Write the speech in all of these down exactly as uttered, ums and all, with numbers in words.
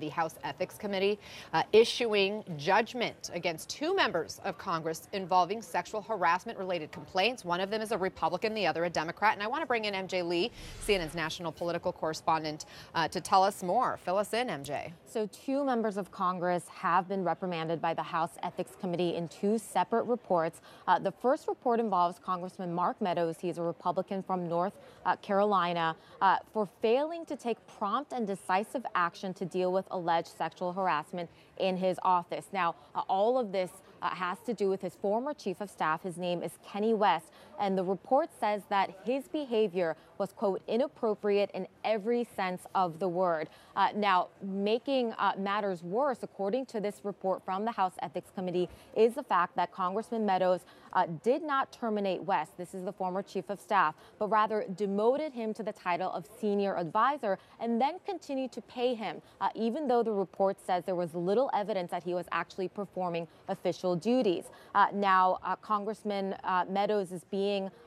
The House Ethics Committee uh, issuing judgment against two members of Congress involving sexual harassment-related complaints. One of them is a Republican, the other a Democrat. And I want to bring in M J Lee, C N N's national political correspondent, uh, to tell us more. Fill us in, M J. So two members of Congress have been reprimanded by the House Ethics Committee in two separate reports. Uh, the first report involves Congressman Mark Meadows. He's a Republican from North uh, Carolina uh, for failing to take prompt and decisive action to deal with alleged sexual harassment in his office. Now, uh, all of this uh, has to do with his former chief of staff. His name is Kenny West. And the report says that his behavior was, quote, inappropriate in every sense of the word. Uh, now, making uh, matters worse, according to this report from the House Ethics Committee, is the fact that Congressman Meadows uh, did not terminate West, this is the former chief of staff, but rather demoted him to the title of senior advisor and then continued to pay him, uh, even though the report says there was little evidence that he was actually performing official duties. Uh, now, uh, Congressman uh, Meadows is being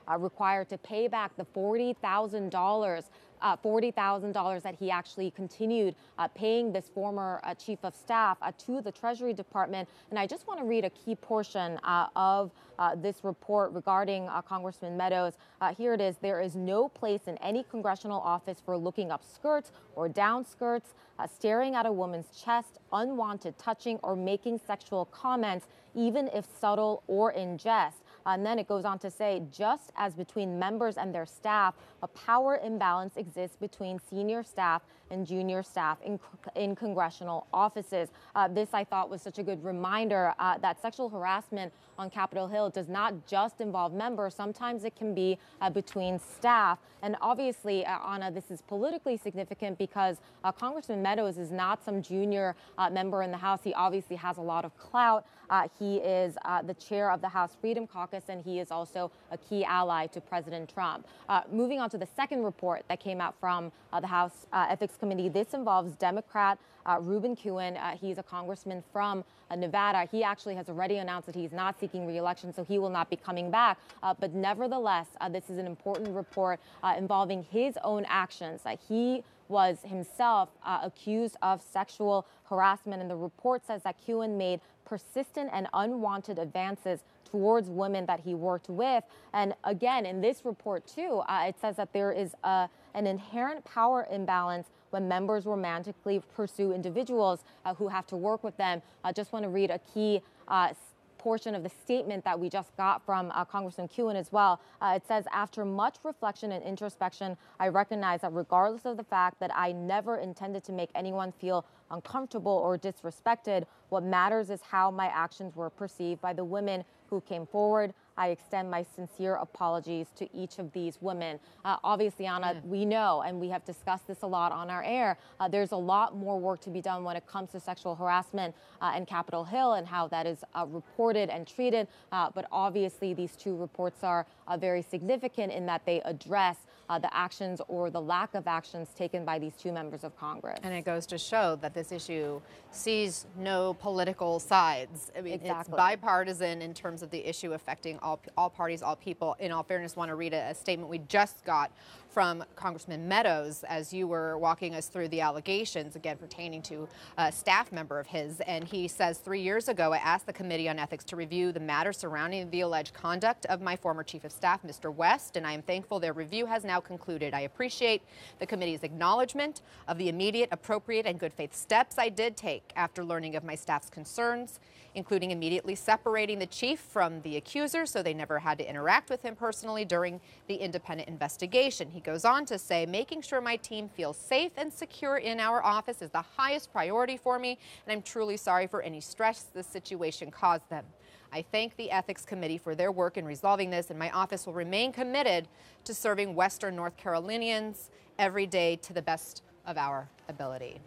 uh, required to pay back the forty thousand dollars Uh, forty thousand dollars that he actually continued uh, paying this former uh, chief of staff uh, to the Treasury Department. And I just want to read a key portion uh, of uh, this report regarding uh, Congressman Meadows. Uh, here it is. There is no place in any congressional office for looking up skirts or down skirts, uh, staring at a woman's chest, unwanted touching, or making sexual comments, even if subtle or in jest. And then it goes on to say, just as between members and their staff, a power imbalance exists between senior staff and junior staff in, in congressional offices. Uh, this, I thought, was such a good reminder uh, that sexual harassment on Capitol Hill does not just involve members. Sometimes it can be uh, between staff. And obviously, uh, Anna, this is politically significant because uh, Congressman Meadows is not some junior uh, member in the House. He obviously has a lot of clout. Uh, he is uh, the chair of the House Freedom Caucus, and he is also a key ally to President Trump. Uh, moving on to the second report that came out from uh, the House uh, Ethics Committee, this involves Democrat uh, Ruben Kihuen. Uh, he's a congressman from uh, Nevada. He actually has already announced that he's not seeking re-election, so he will not be coming back. Uh, but nevertheless, uh, this is an important report uh, involving his own actions. Uh, he was himself uh, accused of sexual harassment, and the report says that Kihuen made persistent and unwanted advances towards women that he worked with. And again, in this report, too, uh, it says that there is a, an inherent power imbalance when members romantically pursue individuals uh, who have to work with them. I just want to read a key uh, portion of the statement that we just got from uh, Congressman Kihuen as well. Uh, it says, after much reflection and introspection, I recognize that regardless of the fact that I never intended to make anyone feel uncomfortable or disrespected, what matters is how my actions were perceived by the women who came forward. I extend my sincere apologies to each of these women. Uh, obviously, Anna, yeah. we know, and we have discussed this a lot on our air, uh, there's a lot more work to be done when it comes to sexual harassment uh, and Capitol Hill and how that is uh, reported and treated. Uh, but obviously, these two reports are uh, very significant in that they address uh, the actions or the lack of actions taken by these two members of Congress. And it goes to show that this issue sees no political sides. I mean, exactly. It's bipartisan in terms of the issue affecting all All, all parties, all people. In all fairness, want to read a, a statement we just got from Congressman Meadows as you were walking us through the allegations, again, pertaining to a staff member of his. And he says, three years ago, I asked the Committee on Ethics to review the matter surrounding the alleged conduct of my former chief of staff, Mister West, and I am thankful their review has now concluded. I appreciate the Committee's acknowledgement of the immediate, appropriate, and good faith steps I did take after learning of my staff's concerns, including immediately separating the chief from the accuser, so they never had to interact with him personally during the independent investigation. He goes on to say, making sure my team feels safe and secure in our office is the highest priority for me, and I'm truly sorry for any stress this situation caused them. I thank the Ethics Committee for their work in resolving this, and my office will remain committed to serving Western North Carolinians every day to the best of our ability.